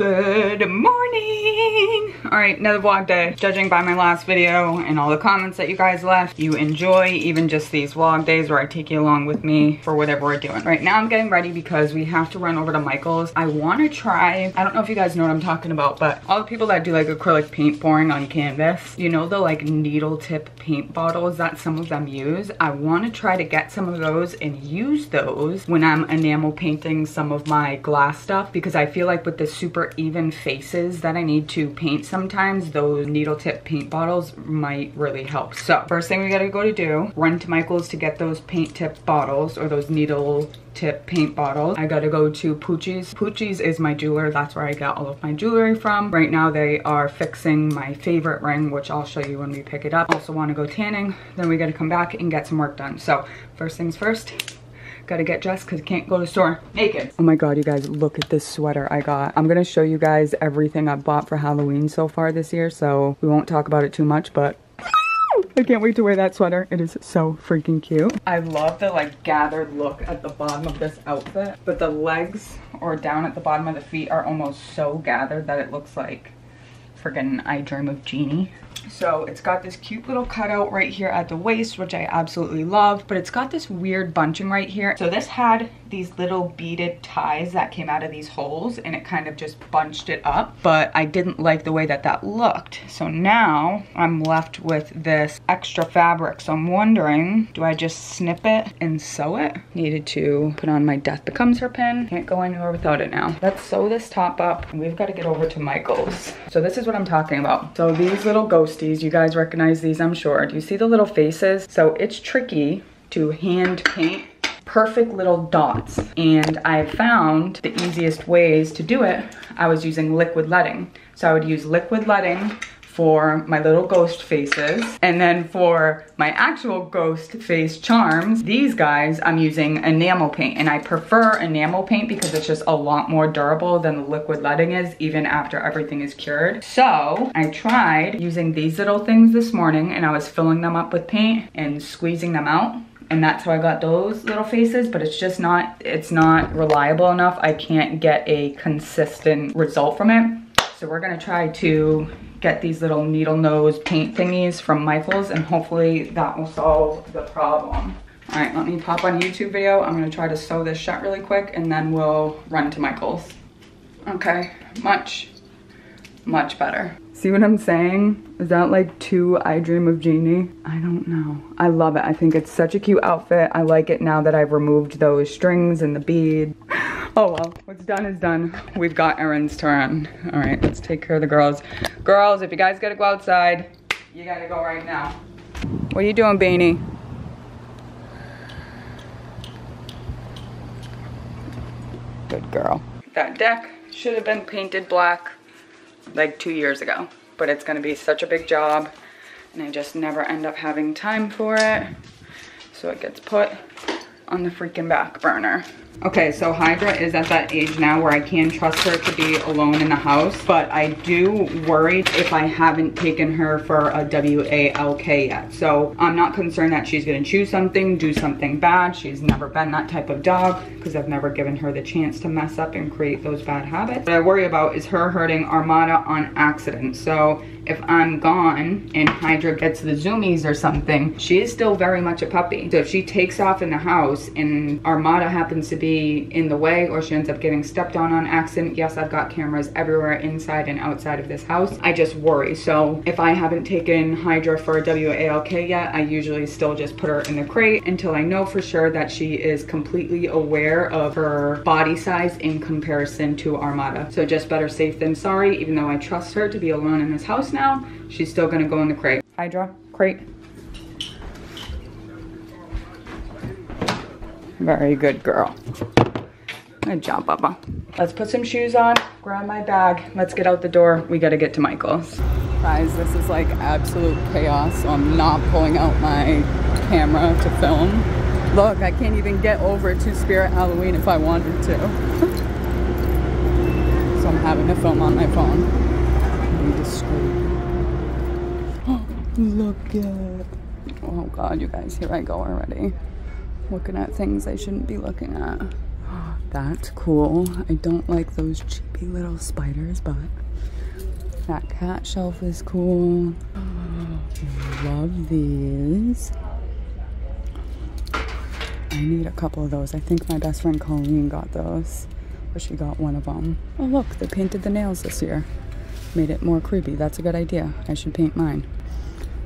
Good morning! Alright, another vlog day. Judging by my last video and all the comments that you guys left, you enjoy even just these vlog days where I take you along with me for whatever we're doing. Right now I'm getting ready because we have to run over to Michael's. I want to try, I don't know if you guys know what I'm talking about, but all the people that do like acrylic paint pouring on canvas, you know the like needle tip paint bottles that some of them use? I want to try to get some of those and use those when I'm enamel painting some of my glass stuff, because I feel like with the super even faces that I need to paint sometimes, those needle tip paint bottles might really help. So first thing we gotta go to do, run to Michael's to get those paint tip bottles or those needle tip paint bottles. I gotta go to Poochie's. Poochie's is my jeweler. That's where I got all of my jewelry from. Right now they are fixing my favorite ring, which I'll show you when we pick it up. Also want to go tanning, then we gotta come back and get some work done. So first things first, gotta get dressed because I can't go to the store naked. Oh my god, you guys, look at this sweater I got. I'm gonna show you guys everything I've bought for Halloween so far this year, so we won't talk about it too much, but I can't wait to wear that sweater. It is so freaking cute. I love the like gathered look at the bottom of this outfit, but the legs or down at the bottom of the feet are almost so gathered that it looks like freaking I Dream of Jeannie. So it's got this cute little cutout right here at the waist, which I absolutely love, but it's got this weird bunching right here. So this had these little beaded ties that came out of these holes and it kind of just bunched it up, but I didn't like the way that that looked. So now I'm left with this extra fabric. So I'm wondering, do I just snip it and sew it? Needed to put on my Death Becomes Her pin. Can't go anywhere without it now. Let's sew this top up. We've got to get over to Michael's. So this is what I'm talking about. So these little ghosties, you guys recognize these, I'm sure. Do you see the little faces? So it's tricky to hand paint perfect little dots, and I found the easiest ways to do it. I was using liquid leading. So I would use liquid leading for my little ghost faces, and then for my actual ghost face charms, these guys, I'm using enamel paint, and I prefer enamel paint because it's just a lot more durable than the liquid leading is, even after everything is cured. So I tried using these little things this morning, and I was filling them up with paint and squeezing them out, and that's how I got those little faces, but it's just not, it's not reliable enough. I can't get a consistent result from it. So we're gonna try to get these little needle nose paint thingies from Michael's, and hopefully that will solve the problem. All right, let me pop on a YouTube video. I'm gonna try to sew this shut really quick and then we'll run to Michael's. Okay, much better. See what I'm saying? Is that like too I Dream of Jeannie? I don't know. I love it. I think it's such a cute outfit. I like it now that I've removed those strings and the bead. Oh well, what's done is done. We've got errands to run. All right, let's take care of the girls. Girls, if you guys gotta go outside, you gotta go right now. What are you doing, Beanie? Good girl. That deck should have been painted black like 2 years ago, but it's gonna be such a big job and I just never end up having time for it. So it gets put on the freaking back burner. Okay, so Hydra is at that age now where I can trust her to be alone in the house, but I do worry if I haven't taken her for a WALK yet. So I'm not concerned that she's gonna chew something, do something bad. She's never been that type of dog because I've never given her the chance to mess up and create those bad habits. What I worry about is her hurting Armada on accident. So if I'm gone and Hydra gets the zoomies or something, she is still very much a puppy. So if she takes off in the house and Armada happens to be in the way, or she ends up getting stepped on accident. Yes, I've got cameras everywhere inside and outside of this house. I just worry. So if I haven't taken Hydra for a WALK yet, I usually still just put her in the crate until I know for sure that she is completely aware of her body size in comparison to Armada. So just better safe than sorry. Even though I trust her to be alone in this house now, she's still gonna go in the crate. Hydra, crate. Very good girl. Good job, Bubba. Let's put some shoes on, grab my bag, let's get out the door. We gotta get to Michael's. Guys, this is like absolute chaos, so I'm not pulling out my camera to film. Look, I can't even get over to Spirit Halloween if I wanted to. So I'm having to film on my phone. I need to scream. Look at it. Oh god, you guys, here I go already. Looking at things I shouldn't be looking at. That's cool. I don't like those cheapy little spiders, but that cat shelf is cool. Love these. I need a couple of those. I think my best friend Colleen got those, but she got one of them. Oh look, they painted the nails this year. Made it more creepy. That's a good idea. I should paint mine.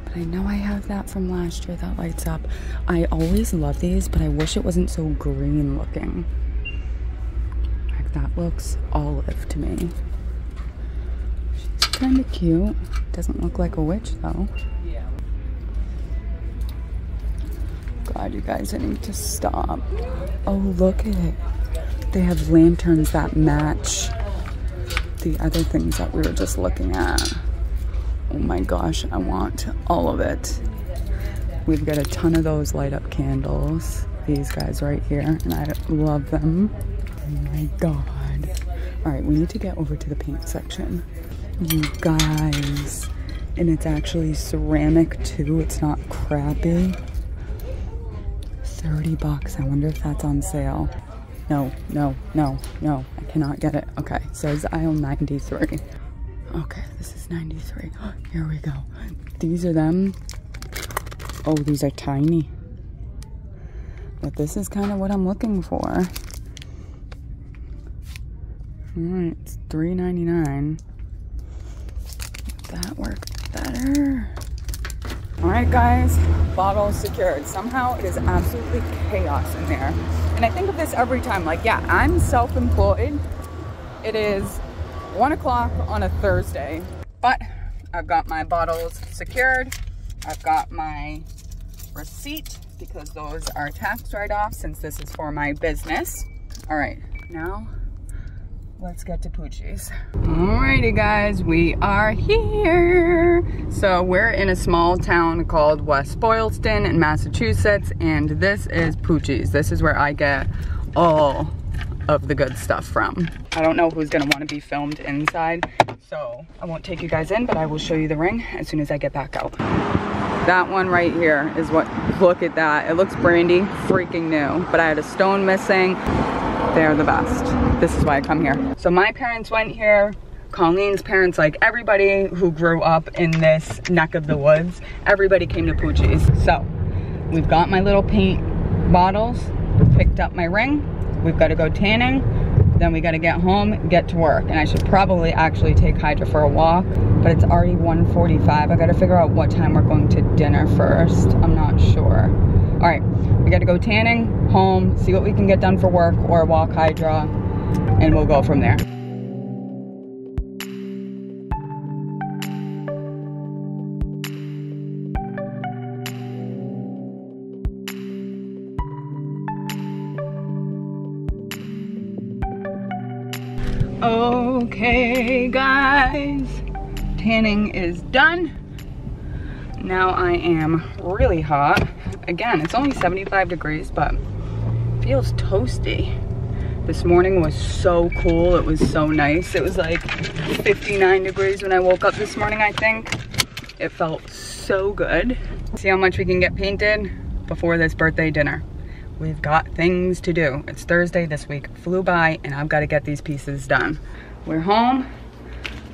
But I know I have that from last year that lights up. I always love these, but I wish it wasn't so green looking. Like that looks olive to me. She's kind of cute. Doesn't look like a witch though. God, you guys, I need to stop. Oh, look at it. They have lanterns that match the other things that we were just looking at. Oh my gosh, I want all of it. We've got a ton of those light up candles. These guys right here, and I love them. Oh my God. All right, we need to get over to the paint section. You guys, and it's actually ceramic too. It's not crappy. $30. I wonder if that's on sale. No, no, no, no. I cannot get it. Okay, it says aisle 93. Okay, this is 93. Here we go. These are them. Oh, these are tiny. But this is kind of what I'm looking for. Alright, it's $3.99. Would that work better? Alright guys, bottle secured. Somehow it is absolutely chaos in there. And I think of this every time, like, yeah, I'm self-employed. It is 1 o'clock on a Thursday, but I've got my bottles secured. I've got my receipt because those are tax write-offs since this is for my business. Alright, now let's get to Poochie's. Alrighty guys, we are here. So we're in a small town called West Boylston in Massachusetts, and this is Poochie's. This is where I get all of the good stuff from. I don't know who's gonna wanna be filmed inside, so I won't take you guys in, but I will show you the ring as soon as I get back out. That one right here is what, look at that. It looks brandy freaking new, but I had a stone missing. They're the best. This is why I come here. So my parents went here, Colleen's parents, like everybody who grew up in this neck of the woods, everybody came to Poochie's. So we've got my little paint bottles, picked up my ring, we've got to go tanning, then we got to get home, get to work. And I should probably actually take Hydra for a walk, but it's already 1:45. I got to figure out what time we're going to dinner first. I'm not sure. All right, we got to go tanning, home, see what we can get done for work or walk Hydra, and we'll go from there. Okay guys, tanning is done. Now I am really hot. Again, it's only 75 degrees, but feels toasty. This morning was so cool. It was so nice. It was like 59 degrees when I woke up this morning, I think. It felt so good. See how much we can get painted before this birthday dinner. We've got things to do. It's Thursday this week. Flew by, and I've got to get these pieces done. We're home.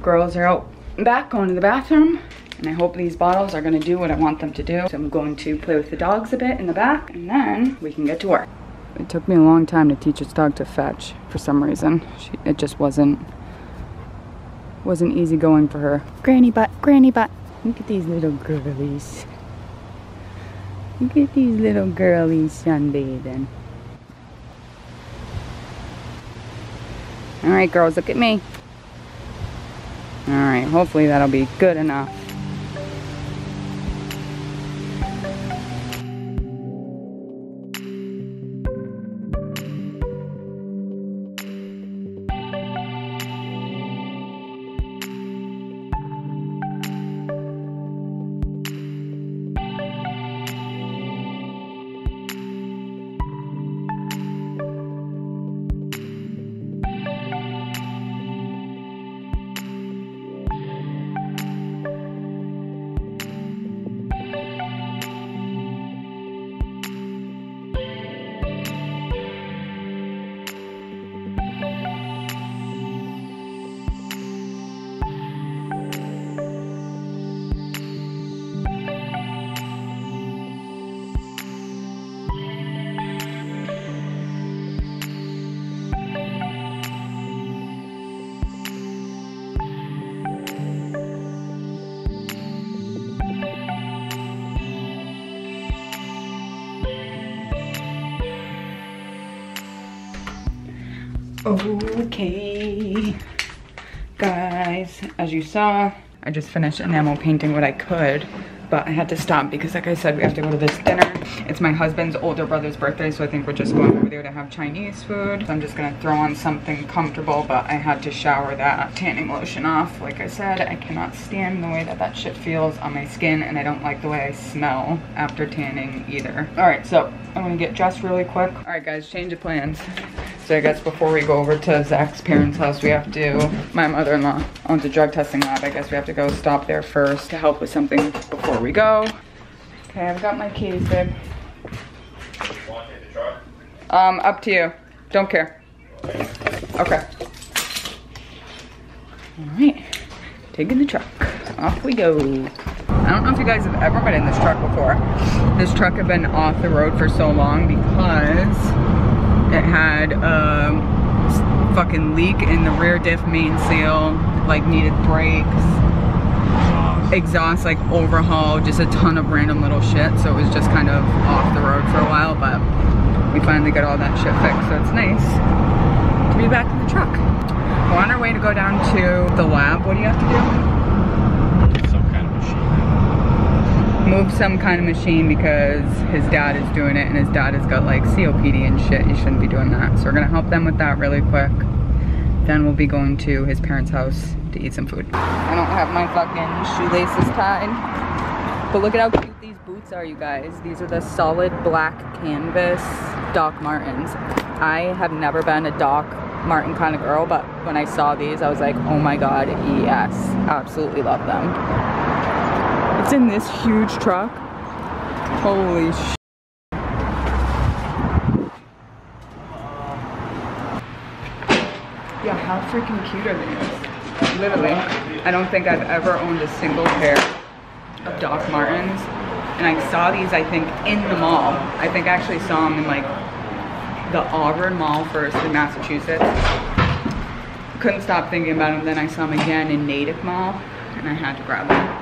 Girls are out back going to the bathroom. And I hope these bottles are gonna do what I want them to do. So I'm going to play with the dogs a bit in the back, and then we can get to work. It took me a long time to teach this dog to fetch for some reason. It just wasn't easy going for her. Granny butt, granny butt. Look at these little girlies. Look at these little girlies sunbathing. All right, girls, look at me. All right, hopefully that'll be good enough. Okay, guys, as you saw, I just finished enamel painting what I could, but I had to stop because, like I said, we have to go to this dinner. It's my husband's older brother's birthday, so I think we're just going over there to have Chinese food. So I'm just gonna throw on something comfortable, but I had to shower that tanning lotion off. Like I said, I cannot stand the way that that shit feels on my skin, and I don't like the way I smell after tanning either. All right, so I'm gonna get dressed really quick. All right, guys, change of plans. So I guess before we go over to Zach's parents' house, we have to, my mother-in-law owns a drug testing lab. I guess we have to go stop there first to help with something before we go. Okay, I've got my keys, babe. Want to take the truck? Up to you. Don't care. Okay. All right, taking the truck. Off we go. I don't know if you guys have ever been in this truck before. This truck had been off the road for so long because it had a fucking leak in the rear diff main seal, like needed brakes, exhaust like overhaul, just a ton of random little shit. So it was just kind of off the road for a while, but we finally got all that shit fixed. So it's nice to be back in the truck. We're on our way to go down to the lab. What do you have to do? Some kind of machine. Move some kind of machine because his dad is doing it and his dad has got like COPD and shit. You shouldn't be doing that. So we're gonna help them with that really quick. Then we'll be going to his parents' house to eat some food. I don't have my fucking shoelaces tied. But look at how cute these boots are, you guys. These are the solid black canvas Doc Martens. I have never been a Doc Marten kind of girl, but when I saw these, I was like, oh my God, yes. Absolutely love them. It's in this huge truck. Holy shit. Yeah, how freaking cute are these? Literally, I don't think I've ever owned a single pair of Doc Martens. And I saw these, I think, in the mall. I think I actually saw them in like the Auburn Mall first in Massachusetts. Couldn't stop thinking about them. Then I saw them again in Native Mall and I had to grab them.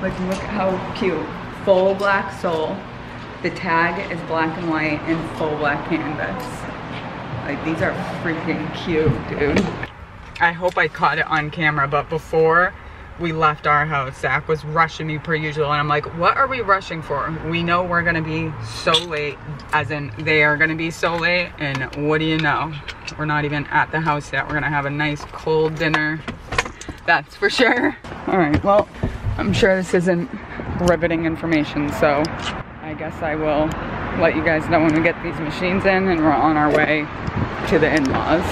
Like, look how cute. Full black sole. The tag is black and white and full black canvas. Like, these are freaking cute, dude. I hope I caught it on camera, but before we left our house, Zach was rushing me per usual, and I'm like, what are we rushing for? We know we're gonna be so late, as in they are gonna be so late, and what do you know? We're not even at the house yet. We're gonna have a nice cold dinner, that's for sure. All right, well, I'm sure this isn't riveting information, so I guess I will let you guys know when we get these machines in and we're on our way to the in-laws.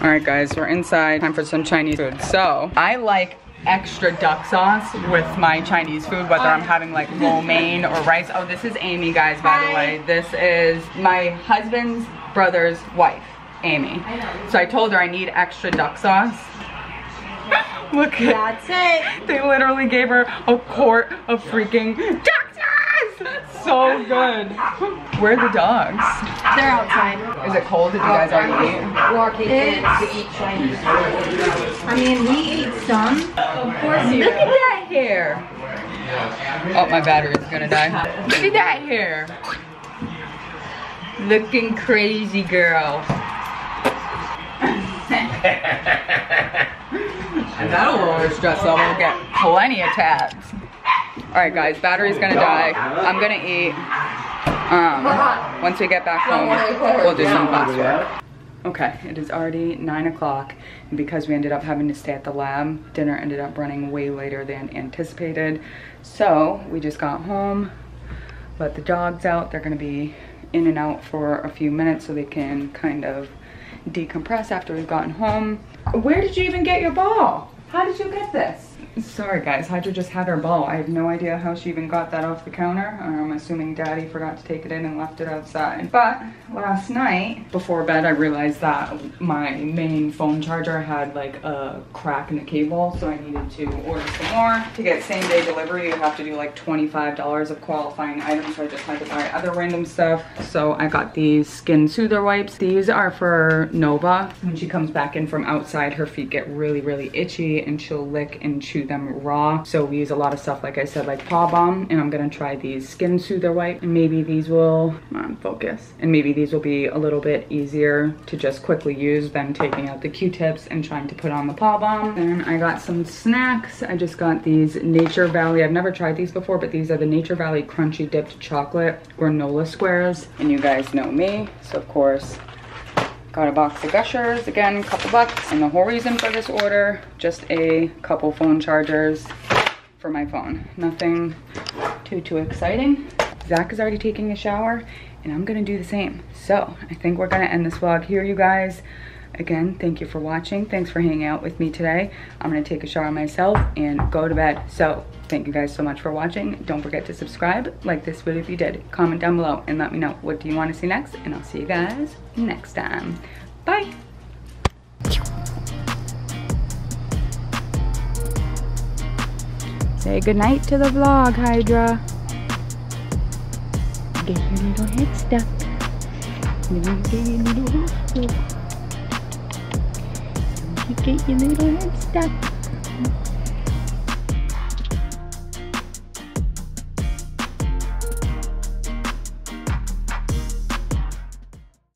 All right, guys, we're inside. Time for some Chinese food. So I like extra duck sauce with my Chinese food, whether I'm having like lo mein or rice. Oh, this is Amy, guys, by the way. This is my husband's brother's wife, Amy. So I told her I need extra duck sauce. Look, that's it. They literally gave her a quart of freaking duck. So good. Where are the dogs? They're outside. Is it cold? Did you guys already eat? We eat Chinese food. I mean, we ate some. Of course you. Look at that hair. Oh, my battery's gonna die. Look at that hair. Looking crazy, girl. And that'll lower stress level. We'll get plenty of tabs. Alright, guys, battery's gonna die. I'm gonna eat. Once we get back home, we'll do some classwork. Okay, it is already 9 o'clock, and because we ended up having to stay at the lab, dinner ended up running way later than anticipated. So we just got home, let the dogs out. They're gonna be in and out for a few minutes so they can kind of decompress after we've gotten home. Where did you even get your ball? How did you get this? Sorry guys, Hydra just had her ball. I have no idea how she even got that off the counter. I'm assuming daddy forgot to take it in and left it outside. But last night, before bed, I realized that my main phone charger had like a crack in the cable, so I needed to order some more. To get same day delivery, you have to do like $25 of qualifying items, so I just had to buy other random stuff. So I got these skin soother wipes. These are for Nova. When she comes back in from outside, her feet get really, really itchy and she'll lick and chew chew them raw. So we use a lot of stuff, like I said, like Paw Balm, and I'm gonna try these Skin Soother Wipe, and maybe these will, come on, focus, and maybe these will be a little bit easier to just quickly use than taking out the Q-tips and trying to put on the Paw Balm. Then I got some snacks. I just got these Nature Valley, I've never tried these before, but these are the Nature Valley Crunchy Dipped Chocolate Granola Squares, and you guys know me, so of course, got a box of Gushers, again, a couple bucks, and the whole reason for this order, just a couple phone chargers for my phone. Nothing too exciting. Zach is already taking a shower, and I'm gonna do the same. So I think we're gonna end this vlog here, you guys. Again, thank you for watching. Thanks for hanging out with me today. I'm gonna take a shower myself and go to bed. So thank you guys so much for watching. Don't forget to subscribe, like this video if you did. Comment down below and let me know what do you want to see next, and I'll see you guys next time. Bye. Say goodnight to the vlog, Hydra. Get your little head stuck. Get your little head stuck. Don't you get your little head stuck.